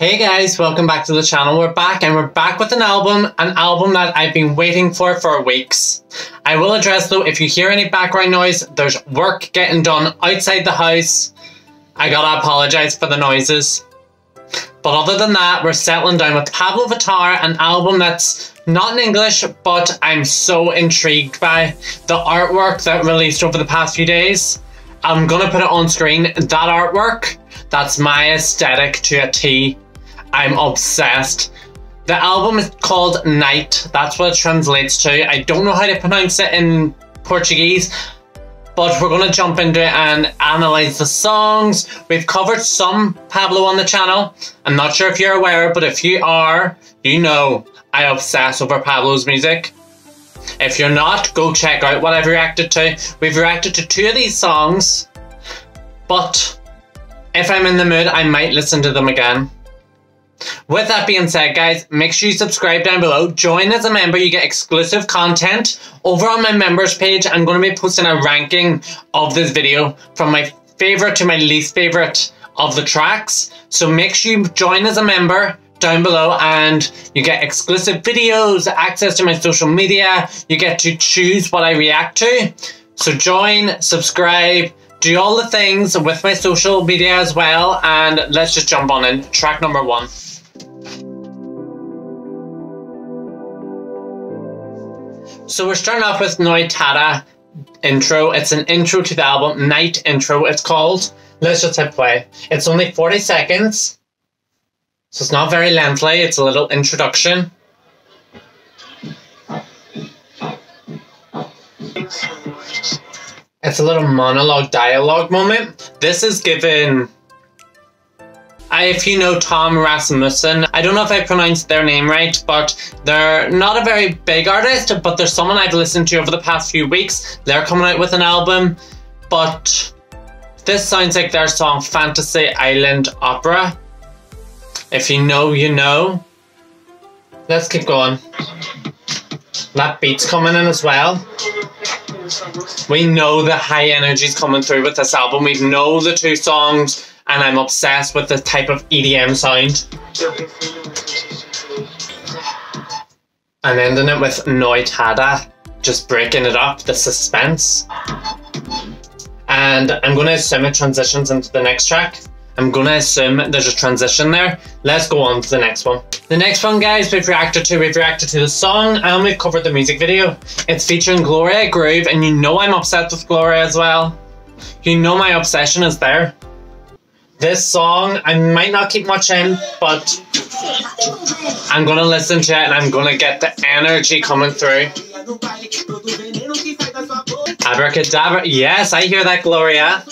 Hey guys, welcome back to the channel. We're back and we're back with an album that I've been waiting for weeks. I will address though, if you hear any background noise, there's work getting done outside the house. I gotta apologize for the noises. But other than that, we're settling down with Pabllo Vittar, an album that's not in English, but I'm so intrigued by the artwork that released over the past few days. I'm gonna put it on screen. That artwork, that's my aesthetic to a T. I'm obsessed. The album is called Night. That's what it translates to. I don't know how to pronounce it in Portuguese, but we're going to jump into it and analyze the songs. We've covered some Pabllo on the channel. I'm not sure if you're aware, but if you are, you know I obsess over Pabllo's music. If you're not, go check out what I've reacted to. We've reacted to two of these songs, but if I'm in the mood, I might listen to them again. With that being said, guys, make sure you subscribe down below. Join as a member. You get exclusive content. Over on my members page, I'm going to be posting a ranking of this video from my favorite to my least favorite of the tracks. So make sure you join as a member down below and you get exclusive videos, access to my social media. You get to choose what I react to. So join, subscribe, do all the things with my social media as well, and let's just jump on in. Track number one. So we're starting off with NOITADA intro. It's an intro to the album, Night intro it's called. Let's just hit play. It's only 40 seconds, so it's not very lengthy. It's a little introduction. It's a little monologue dialogue moment. This is given, if you know Tom Rasmussen, I don't know if I pronounced their name right, but they're not a very big artist, but there's someone I've listened to over the past few weeks. They're coming out with an album, but this sounds like their song Fantasy Island Opera. If you know, you know. Let's keep going. That beat's coming in as well. We know the high energy's coming through with this album. We know the two songs, and I'm obsessed with the type of EDM sound. And ending it with NOITADA, just breaking it up, the suspense. And I'm going to assume it transitions into the next track. I'm going to assume there's a transition there. Let's go on to the next one. The next one, guys, we've reacted to the song and we've covered the music video. It's featuring Gloria Groove, and you know I'm obsessed with Gloria as well. You know my obsession is there. This song, I might not keep much in, but I'm going to listen to it and I'm going to get the energy coming through. Abracadabra. Yes, I hear that, Gloria.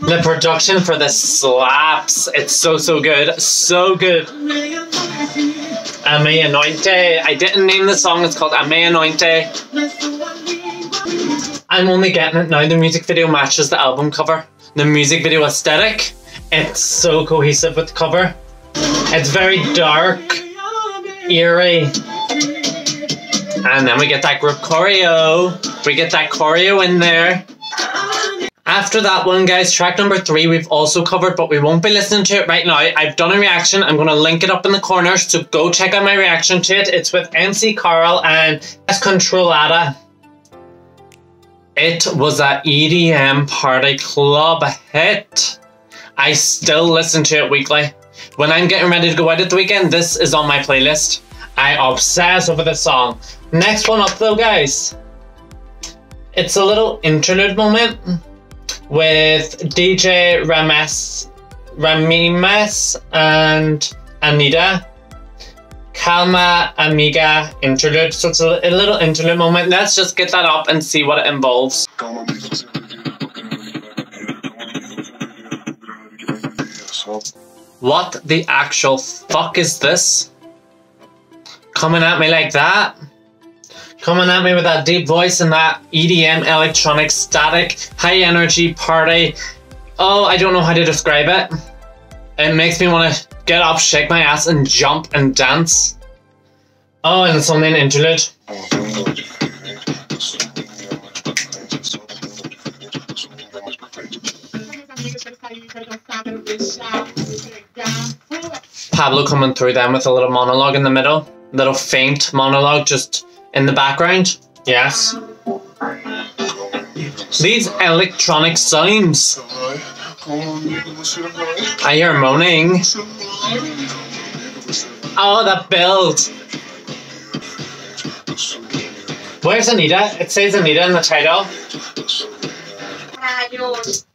The production for this slaps. It's so good, so good. Ame Anointe. I didn't name the song, it's called Ame Anointe. I'm only getting it now. The music video matches the album cover. The music video aesthetic, it's so cohesive with the cover. It's very dark, eerie. And then we get that group choreo. We get that choreo in there. After that one, guys, track number 3 we've also covered, but we won't be listening to it right now. I've done a reaction. I'm going to link it up in the corner, so go check out my reaction to it. It's with MC Carl and Descontrolada. It was an EDM party club hit. I still listen to it weekly. When I'm getting ready to go out at the weekend, this is on my playlist. I obsess over this song. Next one up, though, guys. It's a little interlude moment with DJ Rames and Anitta. Calma Amiga interlude. So it's a little interlude moment. Let's just get that up and see what it involves. What the actual fuck is this? Coming at me like that? Coming at me with that deep voice and that EDM, electronic, static, high energy party. Oh, I don't know how to describe it. It makes me want to get up, shake my ass and jump and dance. Oh, and it's only an interlude. Pabllo coming through them with a little monologue in the middle, little faint monologue just in the background. Yes. These electronic sounds. I hear moaning. Oh, that build. Where's Anitta? It says Anitta in the title.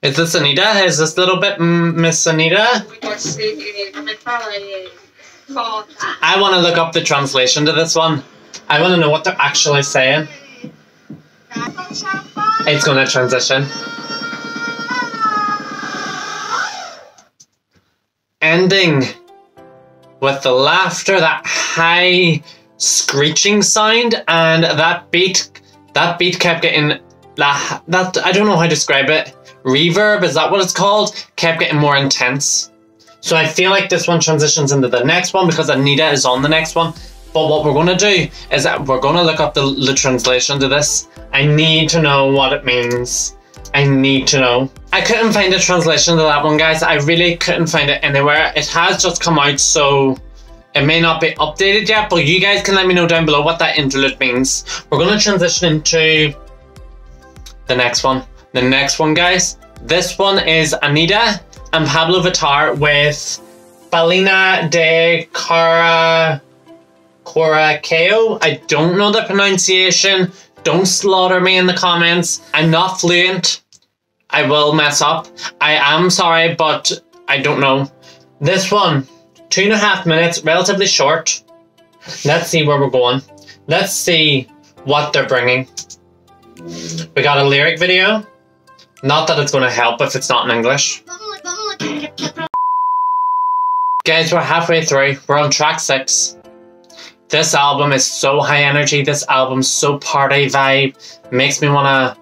Is this Anitta? Is this little bit Miss Anitta? I want to look up the translation to this one. I want to know what they're actually saying. It's going to transition. Ending with the laughter, that high screeching sound, and that beat kept getting, that I don't know how to describe it, reverb, is that what it's called? Kept getting more intense. So I feel like this one transitions into the next one because Anitta is on the next one. But what we're going to do is that we're going to look up the translation to this. I need to know what it means. I need to know. I couldn't find a translation to that one, guys. I really couldn't find it anywhere. It has just come out, so it may not be updated yet, but you guys can let me know down below what that interlude means. We're going to transition into the next one. The next one, guys. This one is Anitta and Pabllo Vittar with Balinha de Coração. I don't know the pronunciation. Don't slaughter me in the comments. I'm not fluent. I will mess up. I am sorry, but I don't know. This one, 2.5 minutes, relatively short. Let's see where we're going. Let's see what they're bringing. We got a lyric video. Not that it's going to help if it's not in English. Guys, we're halfway through. We're on track 6. This album is so high energy. This album's so party vibe. Makes me want to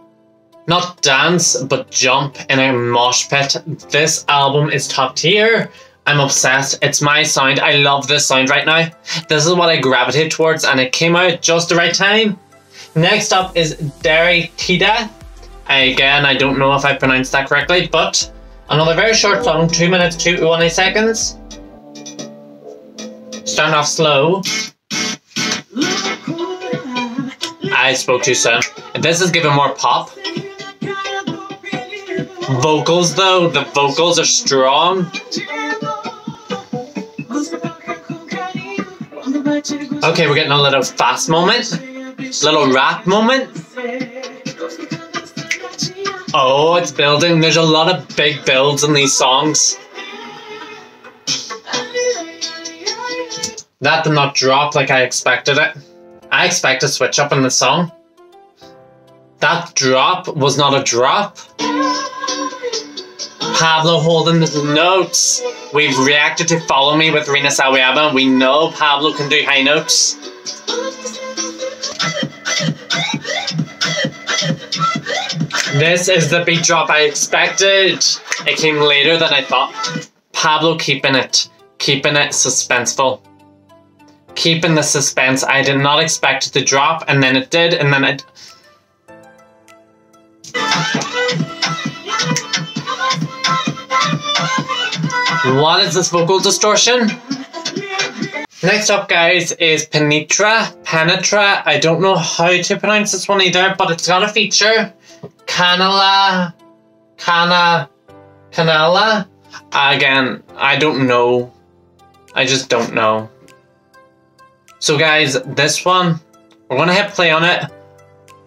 not dance, but jump in a mosh pit. This album is top tier. I'm obsessed. It's my sound. I love this sound right now. This is what I gravitate towards, and it came out just the right time. Next up is NOITADA. Again, I don't know if I pronounced that correctly, but another very short song, 2 minutes, 21 seconds. Starting off slow. I spoke too soon. This is giving more pop. Vocals though, the vocals are strong. Okay, we're getting a little fast moment. Little rap moment. Oh, it's building. There's a lot of big builds in these songs. That did not drop like I expected it. I expect a switch up in the song. That drop was not a drop. Pabllo holding the notes. We've reacted to Follow Me with Rina Sawayama. We know Pabllo can do high notes. This is the beat drop I expected. It came later than I thought. Pabllo keeping it suspenseful. Keeping the suspense. I did not expect it to drop, and then it did, and then it. What is this vocal distortion? Next up, guys, is Penetra. I don't know how to pronounce this one either, but it's got a feature. Canala. Again, I don't know. I just don't know. So guys, this one, we're going to hit play on it,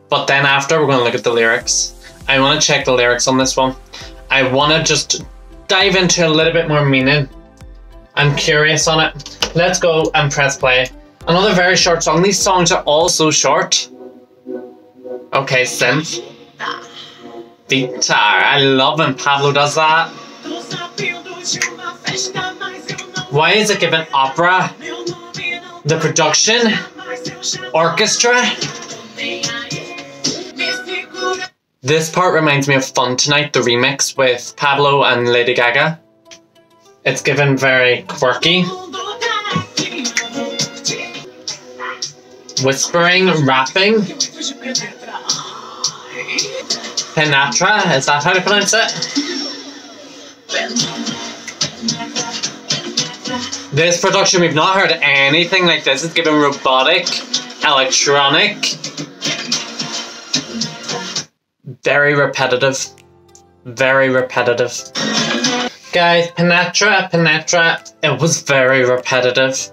but then after we're going to look at the lyrics. I want to check the lyrics on this one. I want to just dive into a little bit more meaning. I'm curious on it. Let's go and press play. Another very short song. These songs are all so short. Okay, synth. Guitar. I love when Pabllo does that. Why is it given opera? The production, orchestra. This part reminds me of Fun Tonight, the remix with Pabllo and Lady Gaga. It's given very quirky. Whispering, rapping. Penatra, is that how to pronounce it? This production, we've not heard anything like this. It's given robotic, electronic, very repetitive. Guys, Penetra, it was very repetitive.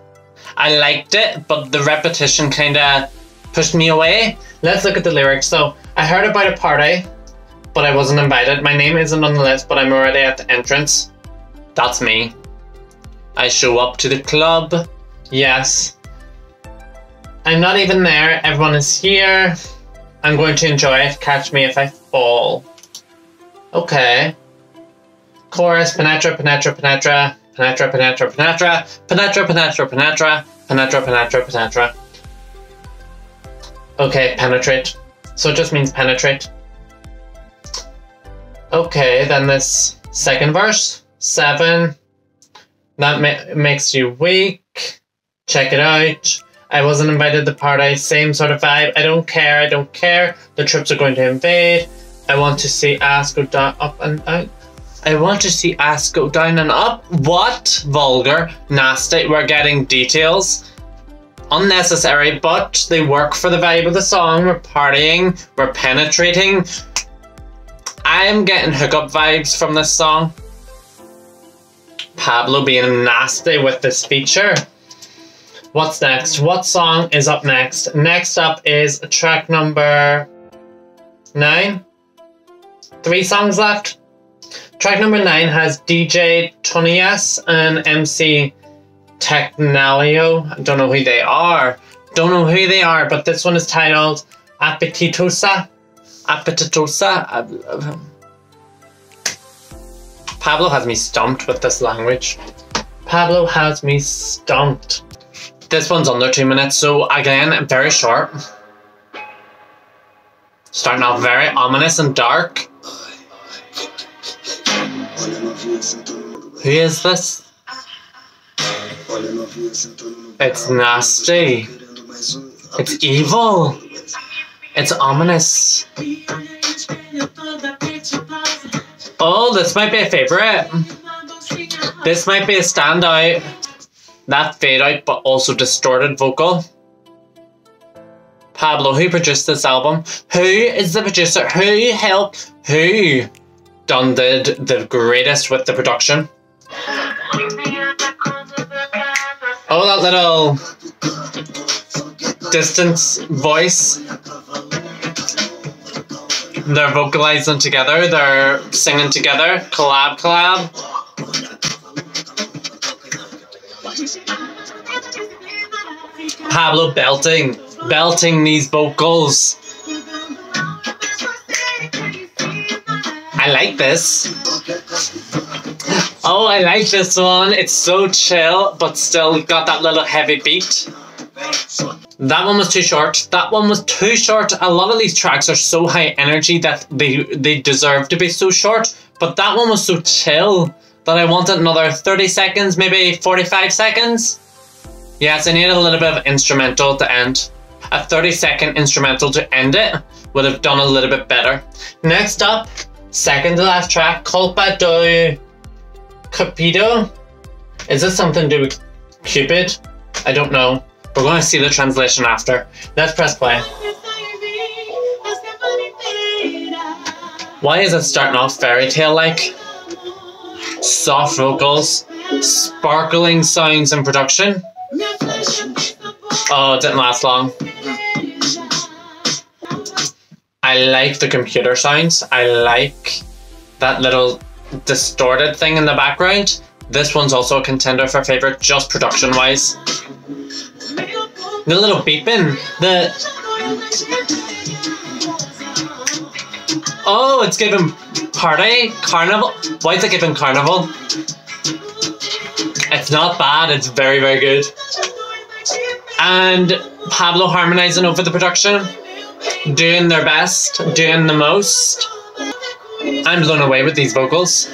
I liked it, but the repetition kinda pushed me away. Let's look at the lyrics. So, I heard about a party, but I wasn't invited. My name isn't on the list, but I'm already at the entrance. That's me. I show up to the club. Yes. I'm not even there. Everyone is here. I'm going to enjoy it. Catch me if I fall. Okay. Chorus. Penetra. Okay, penetrate. So it just means penetrate. Okay, then this second verse. 7. That makes you weak. Check it out. I wasn't invited to the party. Same sort of vibe. I don't care. The troops are going to invade. I want to see ass go down, up and out. I want to see ass go down and up. What? Vulgar. Nasty. We're getting details. Unnecessary, but they work for the vibe of the song. We're partying. We're penetrating. I'm getting hookup vibes from this song. Pabllo being nasty with this feature. What's next? What song is up next? Next up is track number 9. 3 songs left. Track number 9 has DJ Tony S and MC Technalio. I don't know who they are. But this one is titled Appetitosa. Pabllo has me stumped with this language. This one's under 2 minutes, so again, very short. Starting off very ominous and dark. Who is this? It's nasty. It's evil. It's ominous. Oh, this might be a favorite. This might be a standout. That fade out, but also distorted vocal. Pabllo, who produced this album? Who is the producer? Who helped? Who done did the greatest with the production? Oh, that little distance voice. They're vocalizing together, they're singing together, collab. Pabllo belting these vocals. I like this. Oh, I like this one. It's so chill, but still got that little heavy beat. That one was too short. A lot of these tracks are so high energy that they deserve to be so short. But that one was so chill that I wanted another 30 seconds, maybe 45 seconds. Yes, I needed a little bit of instrumental to end. A 30-second instrumental to end it would have done a little bit better. Next up, second to last track, Culpa do Cupido. Is this something to do with Cupid? I don't know. We're going to see the translation after. Let's press play. Why is it starting off fairy tale like? Soft vocals, sparkling sounds in production. Oh, it didn't last long. I like the computer sounds. I like that little distorted thing in the background. This one's also a contender for favorite, just production wise. The little beeping, oh, it's giving party, carnival. Why is it giving carnival? It's not bad, it's very, very good. And Pabllo harmonizing over the production, doing their best, doing the most. I'm blown away with these vocals.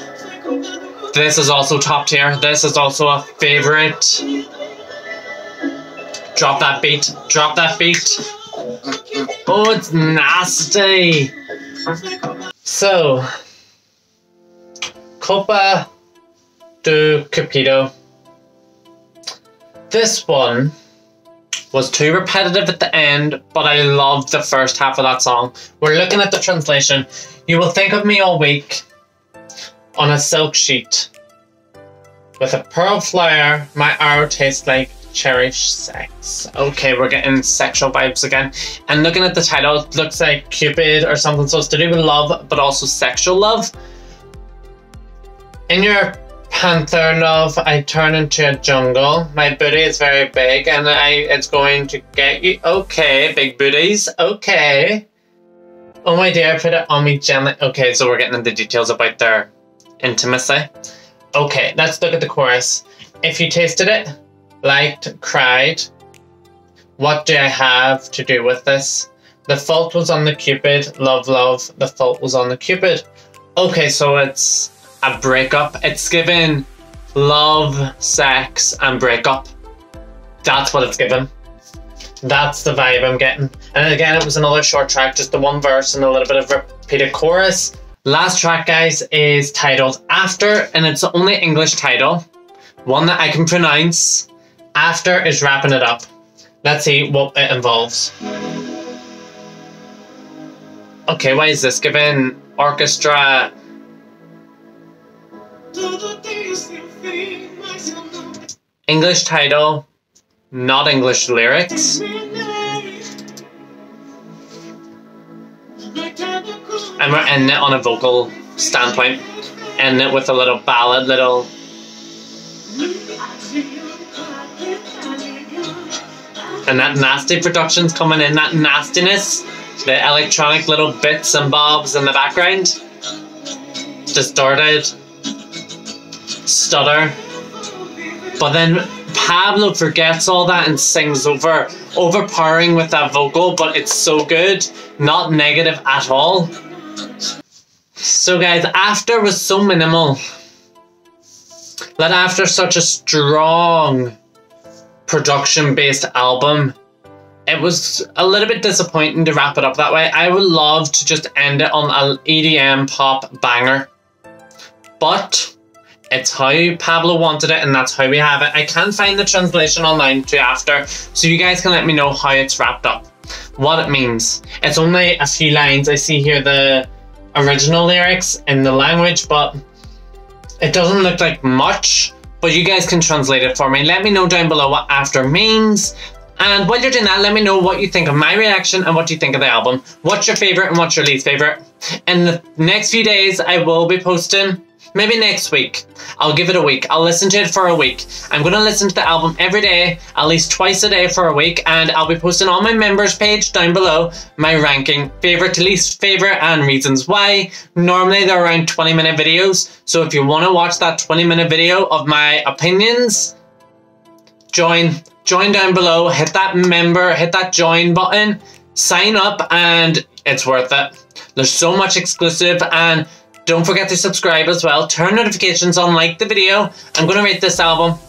This is also top tier. This is also a favorite. Drop that beat. Oh, it's nasty. So, Culpa do Cupido. This one was too repetitive at the end, but I loved the first half of that song. We're looking at the translation. You will think of me all week on a silk sheet. With a pearl flower, my arrow tastes like cherished sex. Okay, we're getting sexual vibes again. And looking at the title, it looks like Cupid or something. So it's to do with love, but also sexual love. In your panther love, I turn into a jungle. My booty is very big and it's going to get you. Okay, big booties. Okay. Oh my dear, put it on me gently. Okay, so we're getting into details about their intimacy. Okay, let's look at the chorus. If you tasted it, liked, cried, what do I have to do with this? The fault was on the Cupid. Love, love, the fault was on the Cupid. Okay, so it's a breakup. It's given love, sex, and breakup. That's what it's given. That's the vibe I'm getting. And again, it was another short track, just the one verse and a little bit of repeated chorus. Last track, guys, is titled After, and it's the only English title, one that I can pronounce. After is wrapping it up. Let's see what it involves. Okay, why is this given orchestra? English title, not English lyrics. And we're ending it on a vocal standpoint. End it with a little ballad, little... And that nasty production's coming in, that nastiness. The electronic little bits and bobs in the background. Distorted. Stutter. But then Pabllo forgets all that and sings over, overpowering with that vocal, but it's so good, not negative at all. So guys, After was so minimal that after such a strong production-based album, it was a little bit disappointing to wrap it up that way. I would love to just end it on an EDM pop banger, but it's how Pabllo wanted it, and that's how we have it. I can't find the translation online to After, so you guys can let me know how it's wrapped up, what it means. It's only a few lines. I see here the original lyrics in the language, but it doesn't look like much, but you guys can translate it for me. Let me know down below what After means. And while you're doing that, let me know what you think of my reaction and what you think of the album. What's your favorite and what's your least favorite? In the next few days, I will be posting. Maybe next week. I'll give it a week. I'll listen to it for a week. I'm going to listen to the album every day, at least twice a day for a week, and I'll be posting on my members page down below my ranking, favorite to least favorite, and reasons why. Normally they're around 20-minute videos, so if you want to watch that 20-minute video of my opinions, join down below, hit that member, hit that join button, sign up, and it's worth it. There's so much exclusive, and don't forget to subscribe as well. Turn notifications on, like the video. I'm going to rate this album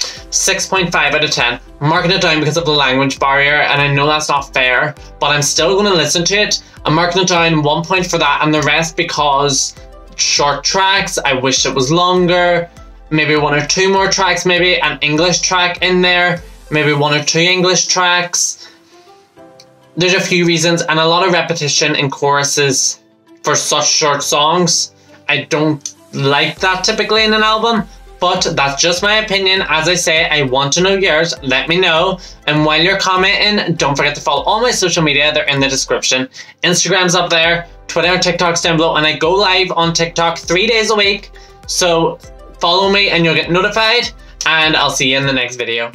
6.5 out of 10. I'm marking it down because of the language barrier, and I know that's not fair, but I'm still going to listen to it. I'm marking it down 1 point for that, and the rest because short tracks, I wish it was longer, maybe 1 or 2 more tracks, maybe an English track in there, maybe 1 or 2 English tracks. There's a few reasons, and a lot of repetition in choruses for such short songs. I don't like that typically in an album, but that's just my opinion. As I say, I want to know yours. Let me know. And while you're commenting, don't forget to follow all my social media. They're in the description. Instagram's up there, Twitter and TikTok's down below, and I go live on TikTok 3 days a week. So follow me and you'll get notified, and I'll see you in the next video.